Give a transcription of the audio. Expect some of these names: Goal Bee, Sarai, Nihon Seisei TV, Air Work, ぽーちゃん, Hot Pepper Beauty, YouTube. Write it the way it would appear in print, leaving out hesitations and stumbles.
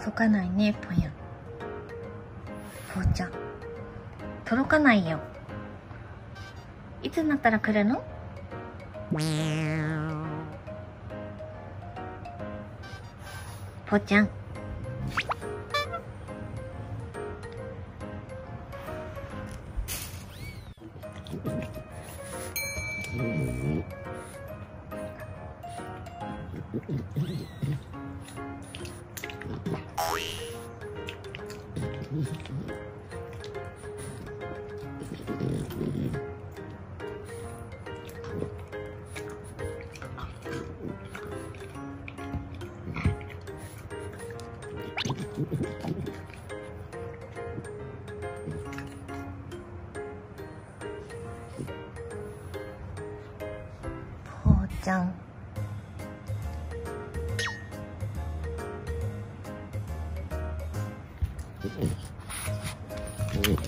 届かないね、ぽやん。ぽーちゃん。届かないよ。いつになったら来るの？ぽーちゃん。ぽーちゃん。